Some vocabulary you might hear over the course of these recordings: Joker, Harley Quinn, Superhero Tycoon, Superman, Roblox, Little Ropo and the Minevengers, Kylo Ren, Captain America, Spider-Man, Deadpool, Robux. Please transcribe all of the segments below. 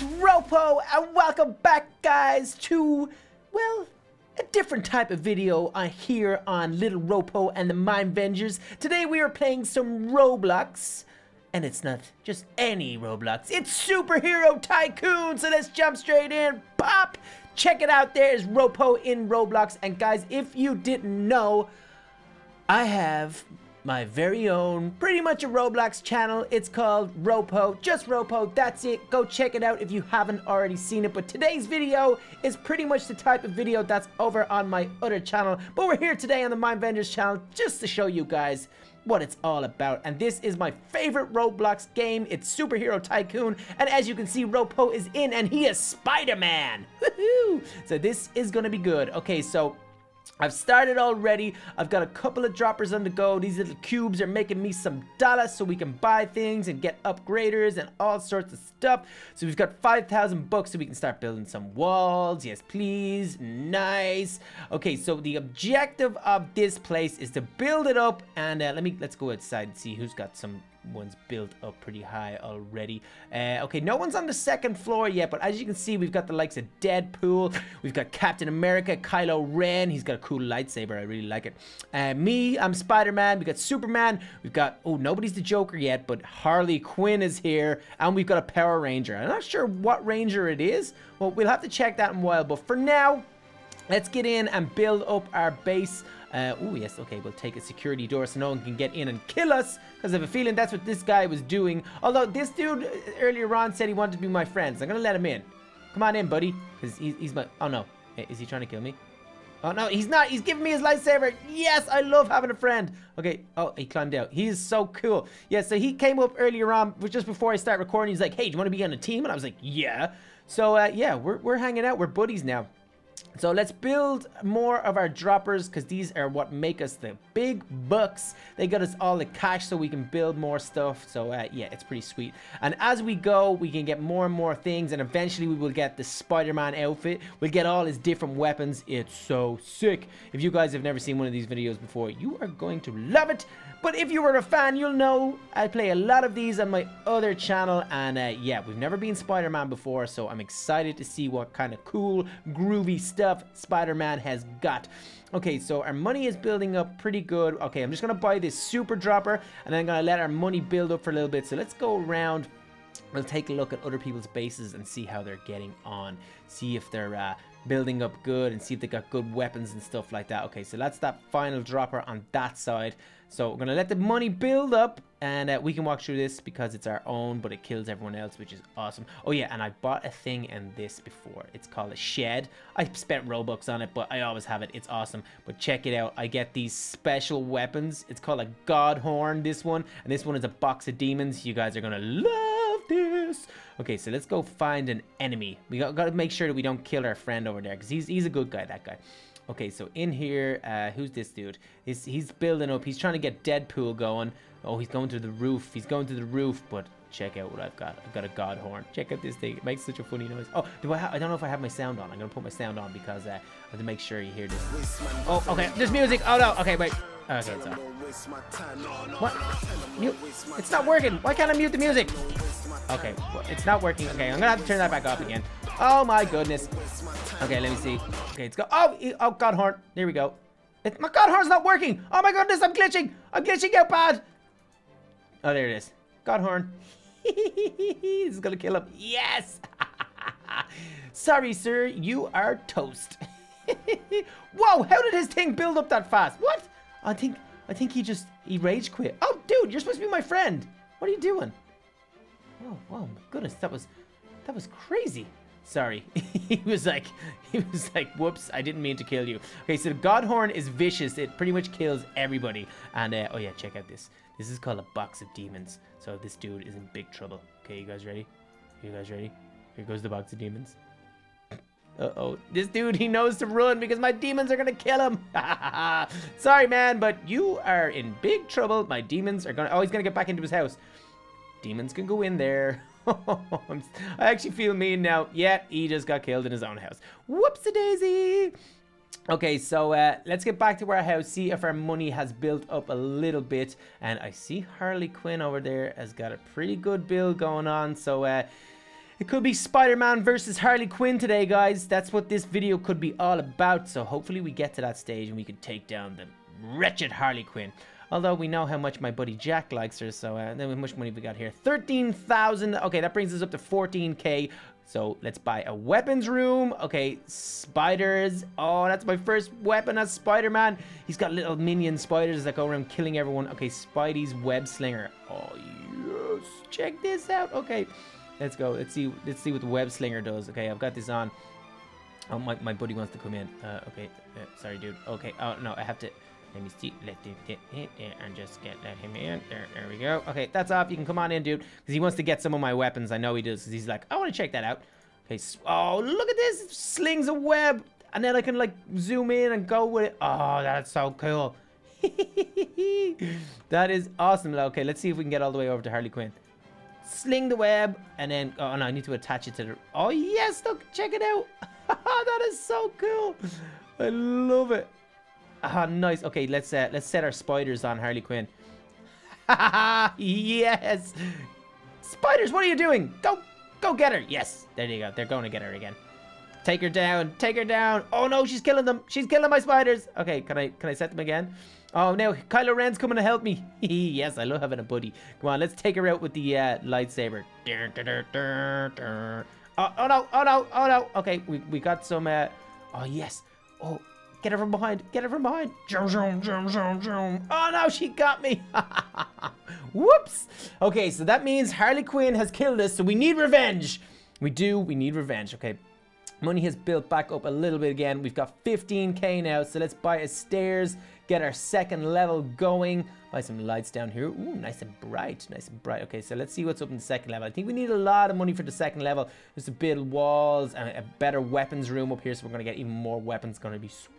it's Ropo, and welcome back, guys, to, well, a different type of video here on Little Ropo and the Minevengers. Today we are playing some Roblox, and it's not just any Roblox. It's Superhero Tycoon, so let's jump straight in. Pop! Check it out, there is Ropo in Roblox, and guys, if you didn't know, I have my very own, pretty much a Roblox channel. It's called Ropo, just Ropo, that's it. Go check it out if you haven't already seen it. But today's video is pretty much the type of video that's over on my other channel. But we're here today on the Minevengers channel just to show you guys what it's all about. And this is my favorite Roblox game. It's Superhero Tycoon. And as you can see, Ropo is in and he is Spider-Man. Woohoo! So this is gonna be good. Okay, so I've started already. I've got a couple of droppers on the go. These little cubes are making me some dollars so we can buy things and get upgraders and all sorts of stuff. So we've got 5,000 bucks so we can start building some walls. Yes, please. Nice. Okay, so the objective of this place is to build it up. And let's go outside and see who's got some ones built up pretty high already. Okay, no one's on the second floor yet, but as you can see, we've got the likes of Deadpool, we've got Captain America, Kylo Ren, he's got a cool lightsaber, I really like it. Me, I'm Spider-Man, we got Superman, we've got, oh, nobody's the Joker yet, but Harley Quinn is here, and we've got a Power Ranger. I'm not sure what Ranger it is, well, we'll have to check that in a while, but for now, let's get in and build up our base. Oh, yes, okay, we'll take a security door so no one can get in and kill us, because I have a feeling that's what this guy was doing. Although, this dude earlier on said he wanted to be my friend, so I'm going to let him in. Come on in, buddy, because he's my... Oh, no. Is he trying to kill me? Oh, no, he's not. He's giving me his lightsaber. Yes, I love having a friend. Okay, oh, he climbed out. He is so cool. Yeah, so he came up earlier on, just before I start recording. He's like, hey, do you want to be on a team? And I was like, yeah. So, yeah, we're hanging out. We're buddies now. So let's build more of our droppers, because these are what make us the big bucks. They got us all the cash so we can build more stuff. So yeah, it's pretty sweet. And as we go, we can get more and more things, and eventually we will get the Spider-Man outfit. We'll get all his different weapons. It's so sick. If you guys have never seen one of these videos before, you are going to love it. But if you were a fan, you'll know I play a lot of these on my other channel. And yeah, we've never been Spider-Man before, so I'm excited to see what kind of cool, groovy stuff Spider-Man has got. Okay, so our money is building up pretty good. Okay, I'm just going to buy this super dropper, and then I'm going to let our money build up for a little bit. So let's go around. We'll take a look at other people's bases and see how they're getting on. See if they're building up good and see if they got good weapons and stuff like that. Okay, so that's that final dropper on that side. So we're gonna let the money build up, and we can walk through this because it's our own, but it kills everyone else, which is awesome. Oh yeah, and I bought a thing in this before. It's called a shed. I spent Robux on it, but I always have it. It's awesome. But check it out. I get these special weapons. It's called a god horn, this one. And this one is a box of demons. You guys are gonna love this. Okay, so let's go find an enemy. We gotta make sure that we don't kill our friend over there, because he's a good guy, that guy. Okay, so in here, who's this dude? He's building up. He's trying to get Deadpool going. Oh, he's going to the roof. He's going to the roof, but check out what I've got. I've got a god horn. Check out this thing. It makes such a funny noise. Oh, I don't know if I have my sound on. I'm going to put my sound on because I have to make sure you hear this. Oh, okay. There's music. Oh, no. Okay, wait. Okay, it's off. What? Mute. It's not working. Why can't I mute the music? Okay, well, it's not working. Okay, I'm going to have to turn that back off again. Oh my goodness. Okay, let me see. Okay, it's go. Oh, god horn. There we go. My god horn's not working. Oh my goodness, I'm glitching. I'm glitching out bad. Oh, there it is. God horn. This is gonna kill him. Yes. Sorry, sir. You are toast. Whoa! How did his thing build up that fast? What? I think he rage quit. Oh, dude, you're supposed to be my friend. What are you doing? Oh, whoa, my goodness, that was crazy. Sorry. he was like, whoops, I didn't mean to kill you. Okay, so the god horn is vicious. It pretty much kills everybody. And, oh yeah, check out this. This is called a box of demons. So this dude is in big trouble. Okay, you guys ready? You guys ready? Here goes the box of demons. Uh-oh. This dude, he knows to run because my demons are going to kill him. Sorry, man, but you are in big trouble. My demons are going to... Oh, he's going to get back into his house. Demons can go in there. I actually feel mean now. Yeah, he just got killed in his own house. Whoops-a-daisy. Okay, so let's get back to our house, see if our money has built up a little bit. And I see Harley Quinn over there has got a pretty good build going on. So It could be Spider-Man versus Harley Quinn today, guys. That's what this video could be all about. So hopefully we get to that stage and we can take down the wretched Harley Quinn. Although we know how much my buddy Jack likes her, so then how much money we got here? 13,000. Okay, that brings us up to 14K. So let's buy a weapons room. Okay, spiders. Oh, that's my first weapon as Spider-Man. He's got little minion spiders that go around killing everyone. Okay, Spidey's web slinger. Oh, yes. Check this out. Okay, let's go. Let's see what the web slinger does. Okay, I've got this on. Oh, my buddy wants to come in. Okay, sorry, dude. Okay, oh, no, I have to... Let me see. Let him get in there and just let him in. There we go. Okay, that's off. You can come on in, dude. Because he wants to get some of my weapons. I know he does. Because he's like, I want to check that out. Okay. Oh, look at this. It slings a web. And then I can, like, zoom in and go with it. Oh, that's so cool. That is awesome. Okay, let's see if we can get all the way over to Harley Quinn. Sling the web. And then, oh, no, I need to attach it to the... Oh, yes. Look, check it out. That is so cool. I love it. Ah, nice. Okay, let's set our spiders on Harley Quinn. Yes. Spiders, what are you doing? Go get her. Yes. There you go. They're going to get her again. Take her down. Take her down. Oh no, she's killing them. She's killing my spiders. Okay, can I set them again? Oh no, Kylo Ren's coming to help me. Yes, I love having a buddy. Come on, let's take her out with the lightsaber. Oh no, oh no, oh no. Okay, we got some. Oh yes. Oh. Get her from behind. Get her from behind. Zoom, zoom, zoom, zoom, zoom. Oh, no, she got me. Whoops. Okay, so that means Harley Quinn has killed us, so we need revenge. We need revenge. Okay, money has built back up a little bit again. We've got 15K now, so let's buy a stairs, get our second level going. Buy some lights down here. Ooh, nice and bright, nice and bright. Okay, so let's see what's up in the second level. I think we need a lot of money for the second level. Just to build walls and a better weapons room up here, so we're going to get even more weapons. Going to be sweet.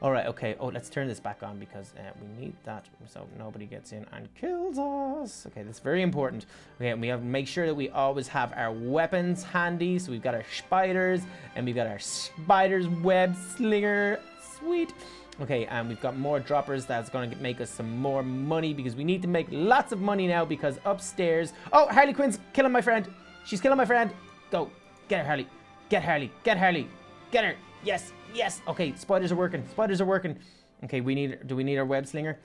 All right, okay. Oh, let's turn this back on because we need that so nobody gets in and kills us. Okay, that's very important. Okay, and we have to make sure that we always have our weapons handy. So we've got our spiders and we've got our spider's web slinger. Sweet. Okay, and we've got more droppers. That's going to make us some more money because we need to make lots of money now because upstairs... Oh, Harley Quinn's killing my friend. She's killing my friend. Go. Get her, Harley. Get Harley. Get Harley. Get her. Yes. Yes. Okay, spiders are working. Spiders are working. Okay, we need... Do we need our web slinger?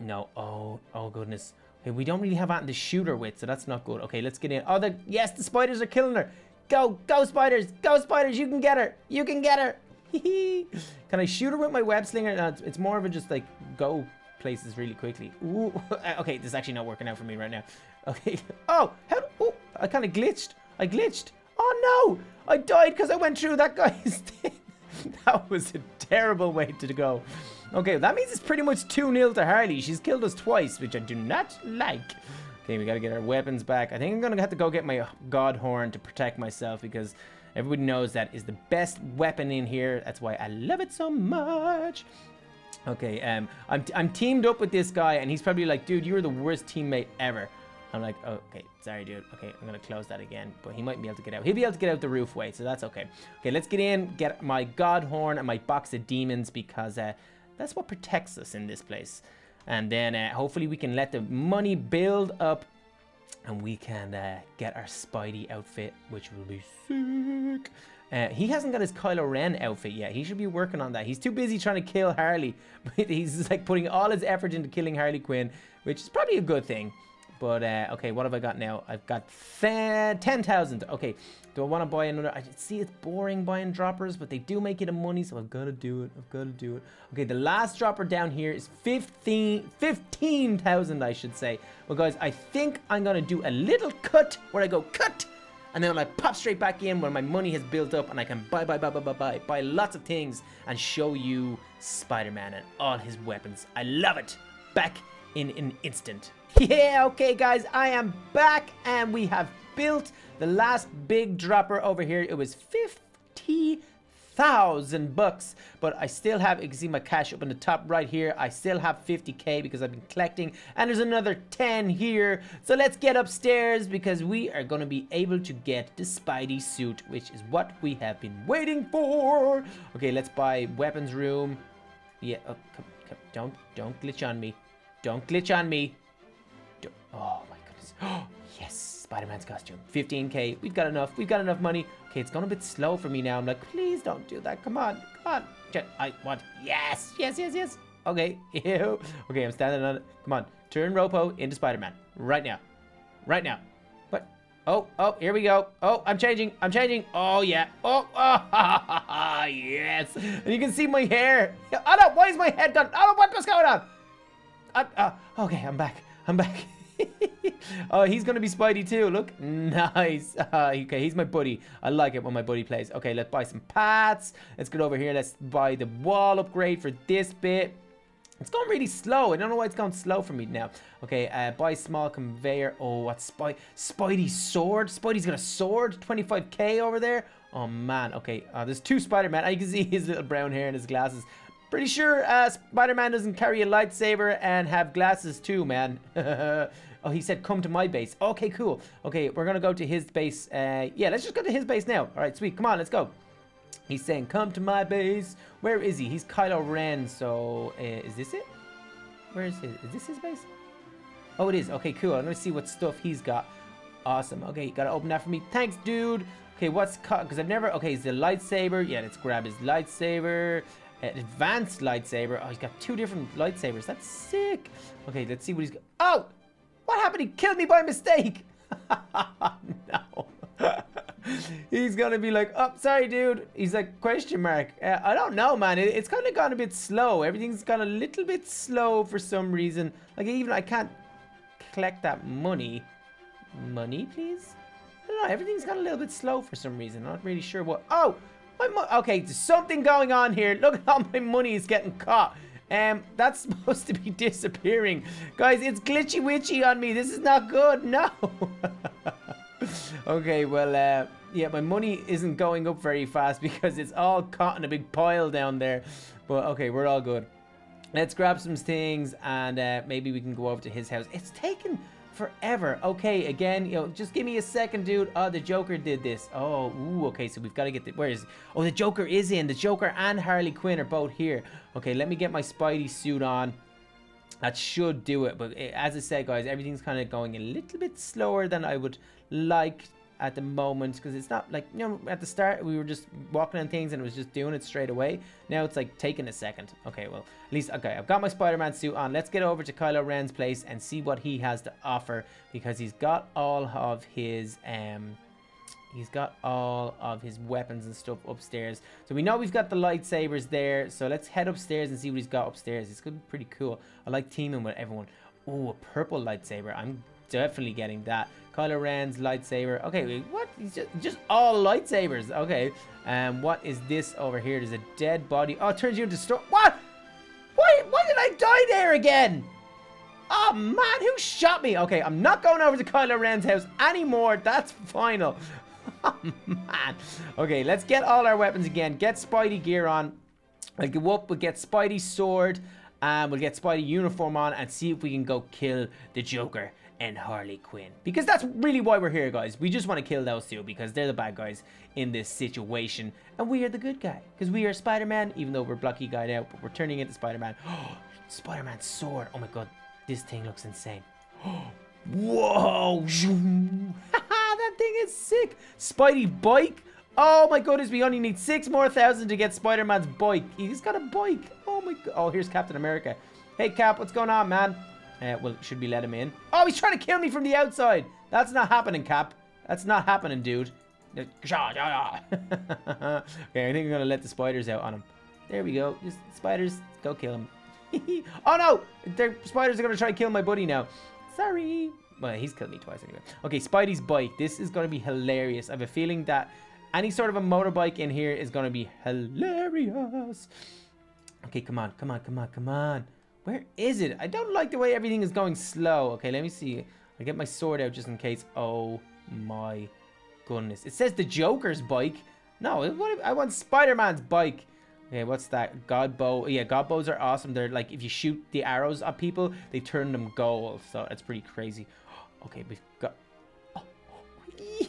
No. Oh, oh goodness. Okay, we don't really have anything to shoot her with, so that's not good. Okay, let's get in. Oh, yes, the spiders are killing her. Go, go spiders. Go spiders. You can get her. You can get her. Can I shoot her with my web slinger? No, it's more of a just like go places really quickly. Ooh. Okay, this is actually not working out for me right now. Okay. Oh, oh, I kind of glitched. I glitched. Oh no, I died because I went through that guy's thing. That was a terrible way to go. Okay, that means it's pretty much 2-0 to Harley. She's killed us twice, which I do not like. Okay, we gotta get our weapons back. I think I'm gonna have to go get my god horn to protect myself because everybody knows that is the best weapon in here. That's why I love it so much. Okay, I'm teamed up with this guy and he's probably like, dude, you're the worst teammate ever. I'm like, oh, okay, sorry, dude. Okay, I'm going to close that again, but he might be able to get out. He'll be able to get out the roof way, so that's okay. Okay, let's get in, get my god horn and my box of demons because that's what protects us in this place. And then hopefully we can let the money build up and we can get our Spidey outfit, which will be sick. He hasn't got his Kylo Ren outfit yet. He should be working on that. He's too busy trying to kill Harley. But he's like putting all his effort into killing Harley Quinn, which is probably a good thing. But, okay, what have I got now? I've got 10,000. Okay, do I want to buy another? I see it's boring buying droppers, but they do make you the money, so I've got to do it. I've got to do it. Okay, the last dropper down here is 15,000, I should say. Well, guys, I think I'm going to do a little cut where I go cut, and then I pop straight back in when my money has built up, and I can buy lots of things and show you Spider-Man and all his weapons. I love it. Back in an instant. Yeah, okay guys, I am back and we have built the last big dropper over here. It was 50,000 bucks, but I still have, you can see my cash up in the top right here. I still have 50K because I've been collecting and there's another 10 here. So let's get upstairs because we are going to be able to get the Spidey suit, which is what we have been waiting for. Okay, let's buy weapons room. Yeah, oh, come, don't glitch on me. Don't glitch on me. Oh my goodness. Oh, yes. Spider-Man's costume. 15K. We've got enough. We've got enough money. Okay, it's gone a bit slow for me now. I'm like, please don't do that. Come on. Come on. I want. Yes. Yes, yes, yes. Okay. Ew. Okay, I'm standing on it. Come on. Turn Ropo into Spider-Man. Right now. Right now. What? Oh, oh, here we go. Oh, I'm changing. I'm changing. Oh, yeah. Oh, oh yes. And you can see my hair. Oh, no. Why is my head gone? Oh, what's going on? Okay, I'm back. I'm back. Oh, he's going to be Spidey too. Look, nice. Okay, he's my buddy. I like it when my buddy plays. Okay, let's buy some pads. Let's get over here. Let's buy the wall upgrade for this bit. It's going really slow. I don't know why it's going slow for me now. Okay, buy small conveyor. Oh, what's Spidey's sword? Spidey's got a sword. 25K over there. Oh, man. Okay, there's two Spider-Man. I can see his little brown hair and his glasses. Pretty sure Spider-Man doesn't carry a lightsaber and have glasses too, man. Oh, he said, come to my base. Okay, cool. Okay, we're going to go to his base. Yeah, let's just go to his base now. All right, sweet. Come on, let's go. He's saying, come to my base. Where is he? He's Kylo Ren. So, is this it? Where is his? Is this his base? Oh, it is. Okay, cool. I'm going to see what stuff he's got. Awesome. Okay, you got to open that for me. Thanks, dude. Okay, what's cut? Because I've never... Okay, he's the lightsaber. Yeah, let's grab his lightsaber. Advanced lightsaber. Oh, he's got two different lightsabers. That's sick. Okay, let's see what he's got. Oh! What happened? He killed me by mistake. No. He's going to be like, oh, sorry, dude. He's like, question mark. I don't know, man. It's kind of gone a bit slow. Everything's gone a little bit slow for some reason. Like, even I can't collect that money. Money, please? I don't know. Everything's gone a little bit slow for some reason. I'm not really sure what. Oh, my money. Okay, there's something going on here. Look at how my money is getting caught. That's supposed to be disappearing. Guys, it's glitchy witchy on me. This is not good. No. Okay, well, yeah, my money isn't going up very fast because it's all caught in a big pile down there. But, okay, we're all good. Let's grab some things and maybe we can go over to his house. It's taken forever. Okay, again, you know, just give me a second, dude. Oh, the Joker did this. Oh, ooh, okay, so we've got to get the... Where is... Oh, the Joker is in. The Joker and Harley Quinn are both here. Okay, let me get my Spidey suit on. That should do it. But as I said, guys, everything's kind of going a little bit slower than I would like at the moment, because it's not like, you know, at the start we were just walking on things and it was just doing it straight away. Now it's like taking a second. Okay, well, at least, okay, I've got my Spider-Man suit on. Let's get over to Kylo Ren's place and see what he has to offer, because he's got all of his he's got all of his weapons and stuff upstairs. So we know we've got the lightsabers there, so let's head upstairs and see what he's got upstairs. It's gonna be pretty cool. I like teaming with everyone. Oh, a purple lightsaber. I'm definitely getting that. Kylo Ren's lightsaber. Okay, wait, what? He's just all lightsabers. Okay, what is this over here? There's a dead body. Oh, it turns you into storm. What? Why did I die there again? Oh, man, who shot me? Okay, I'm not going over to Kylo Ren's house anymore. That's final. Oh, man. Okay, let's get all our weapons again. Get Spidey gear on. I'll go up. We'll get Spidey's sword. And we'll get Spidey uniform on and see if we can go kill the Joker and Harley Quinn, because that's really why we're here, guys. We just want to kill those two because they're the bad guys in this situation, and we are the good guy because we are Spider-Man, even though we're blocky guy out, but we're turning into Spider-Man. Oh, Spider-Man's sword. Oh my god, this thing looks insane. Whoa. That thing is sick. Spidey bike. Oh my goodness, we only need 6,000 more to get Spider-Man's bike. He's got a bike. Oh my god. Oh, here's Captain America. Hey Cap, what's going on, man? Well, should we let him in? Oh, he's trying to kill me from the outside. That's not happening, Cap. That's not happening, dude. Okay, I think we're gonna let the spiders out on him. There we go. Just spiders, go kill him. Oh no, the spiders are gonna try to kill my buddy now. Sorry. Well, he's killed me twice anyway. Okay, Spidey's bike. This is gonna be hilarious. I have a feeling that any sort of a motorbike in here is gonna be hilarious. Okay, come on, come on, come on, come on. Where is it? I don't like the way everything is going slow. Okay, let me see. I'll get my sword out just in case. Oh my goodness. It says the Joker's bike. No, I want Spider-Man's bike. Okay, what's that? God bow. Yeah, God bows are awesome. They're like, if you shoot the arrows at people, they turn them gold. So that's pretty crazy. Okay, we've got... Oh,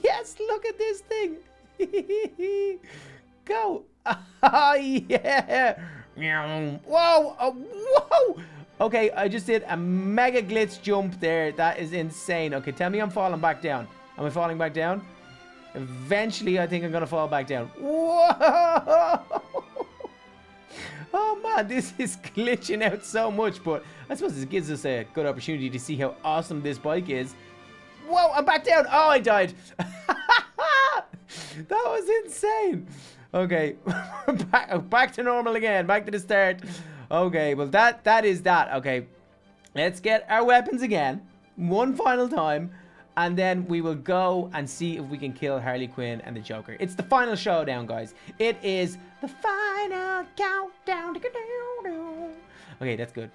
yes, look at this thing. Go. Ah, yeah. Whoa! Whoa! Okay, I just did a mega glitch jump there. That is insane. Okay, tell me I'm falling back down. Am I falling back down? Eventually, I think I'm gonna fall back down. Whoa! Oh man, this is glitching out so much, but I suppose this gives us a good opportunity to see how awesome this bike is. Whoa, I'm back down! Oh, I died! That was insane! Okay, back to normal again, back to the start. Okay, well that is that. Okay, let's get our weapons again, one final time, and then we will go and see if we can kill Harley Quinn and the Joker. It's the final showdown, guys. It is the final countdown. Okay, that's good.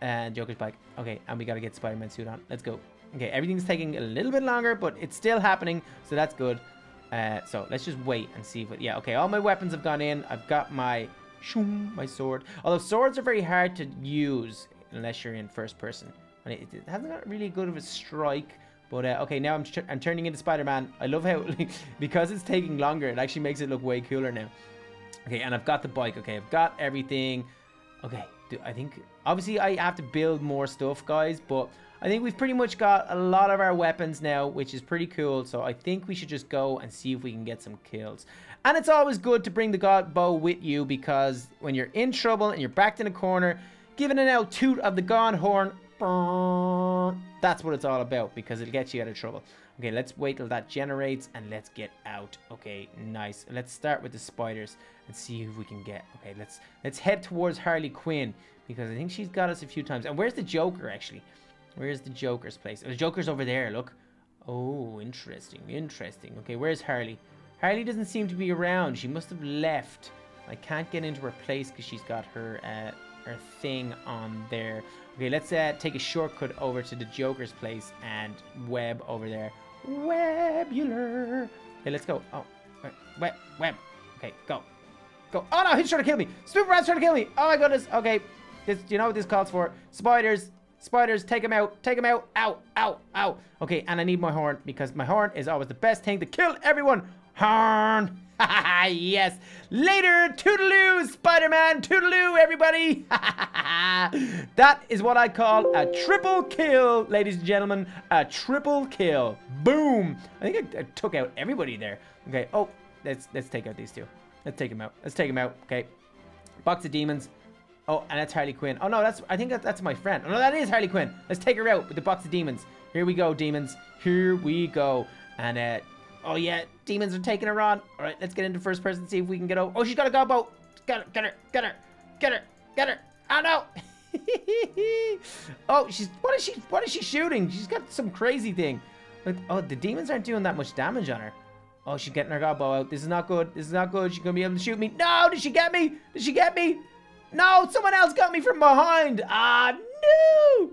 And Joker's bike. Okay, and we gotta get Spider-Man suit on. Let's go. Okay, everything's taking a little bit longer, but it's still happening, so that's good. So let's just wait and see what. Yeah, okay, all my weapons have gone in. I've got my sword. Although swords are very hard to use unless you're in first person, and it hasn't got really good of a strike. But okay, now I'm turning into Spider-Man. I love how because it's taking longer, it actually makes it look way cooler now. Okay, and I've got the bike. Okay, I've got everything. Okay, I think obviously I have to build more stuff, guys, but I think we've pretty much got a lot of our weapons now, which is pretty cool. So I think we should just go and see if we can get some kills. And it's always good to bring the god bow with you, because when you're in trouble and you're backed in a corner, giving an old toot of the god horn, that's what it's all about, because it'll get you out of trouble. Okay, let's wait till that generates and let's get out. Okay, nice. Let's start with the spiders and see who we can get. Okay, let's head towards Harley Quinn, because I think she's got us a few times. And where's the Joker, actually? Where's the Joker's place? Oh, the Joker's over there, look. Oh, interesting, interesting. Okay, where's Harley? Harley doesn't seem to be around. She must have left. I can't get into her place because she's got her thing on there. Okay, let's take a shortcut over to the Joker's place and web over there. Webular. Okay, let's go. Oh, web. Okay, go. Go. Oh, no, he's trying to kill me. Superman's trying to kill me. Oh, my goodness. Okay, this, you know what this calls for? Spiders. Spiders, take them out, take them out. Ow, ow, ow. Okay, and I need my horn, because my horn is always the best thing to kill everyone. Horn. Yes. Later, toodaloo, Spider-Man, toodaloo, everybody. That is what I call a triple kill, ladies and gentlemen. A triple kill. Boom. I think I took out everybody there. Okay, oh, let's take out these two. Let's take them out. Let's take them out. Okay. Box of demons. Oh, and that's Harley Quinn. Oh, no, I think that's my friend. Oh, no, that is Harley Quinn. Let's take her out with the box of demons. Here we go, demons. Here we go. And, oh, yeah, demons are taking her on. All right, let's get into first person, see if we can get over. Oh, she's got a gobbo. Get her. Oh, no. Oh, what is she shooting? She's got some crazy thing. Oh, the demons aren't doing that much damage on her. Oh, she's getting her gobbo out. This is not good. This is not good. She's going to be able to shoot me. No, did she get me? Did she get me? No, someone else got me from behind. Ah, no.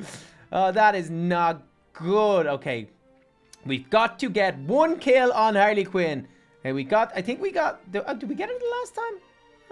Oh, that is not good. Okay, we've got to get one kill on Harley Quinn. Hey, did we get her the last time?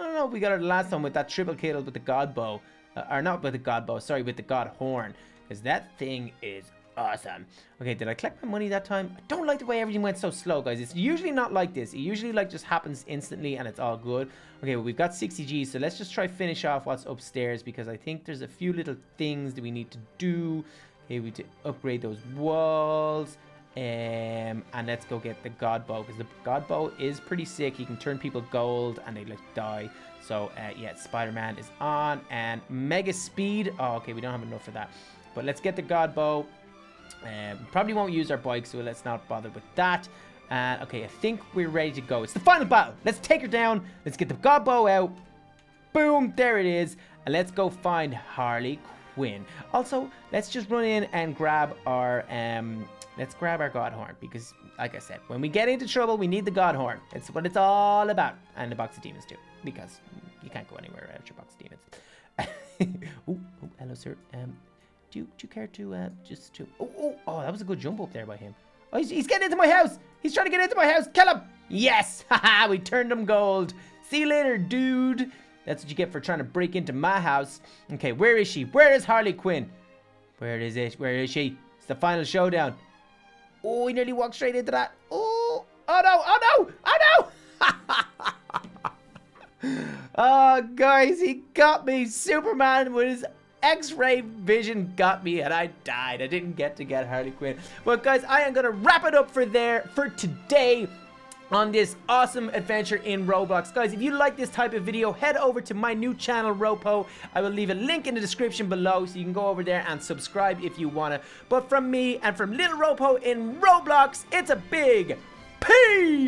I don't know if we got her the last time with that triple kill with the god bow. Or not with the god bow, sorry, with the god horn. Because that thing is awesome. Okay, did I collect my money that time? I don't like the way everything went so slow, guys. It's usually not like this. It usually like just happens instantly and it's all good. Okay, well, we've got 60G, so let's just try finish off what's upstairs, because I think there's a few little things that we need to do. Okay, we need to upgrade those walls. And let's go get the god bow, because the god bow is pretty sick. He can turn people gold and they like die. So yeah, Spider-Man is on and mega speed. Oh, okay, we don't have enough for that, but let's get the god bow. Probably won't use our bike, so let's not bother with that. Okay, I think we're ready to go. It's the final battle. Let's take her down. Let's get the god bow out. Boom, there it is. And let's go find Harley Quinn. Also, let's just run in and grab our god horn, because like I said, when we get into trouble, we need the god horn. It's what it's all about. And the box of demons too, because you can't go anywhere without your box of demons. Ooh, hello, sir. Do you care to just to... Oh, that was a good jump up there by him. Oh, he's getting into my house. He's trying to get into my house. Kill him. Yes. Haha, we turned him gold. See you later, dude. That's what you get for trying to break into my house. Okay, where is she? Where is Harley Quinn? Where is it? Where is she? It's the final showdown. Oh, he nearly walked straight into that. Oh, oh no, oh no, oh no. Oh, guys, he got me. Superman with his X-ray vision got me and I died. I didn't get to get Harley Quinn. Well, guys, I am gonna wrap it up for today on this awesome adventure in Roblox. Guys, if you like this type of video, head over to my new channel, Ropo. I will leave a link in the description below so you can go over there and subscribe if you wanna. But from me and from Little Ropo in Roblox, it's a big peace!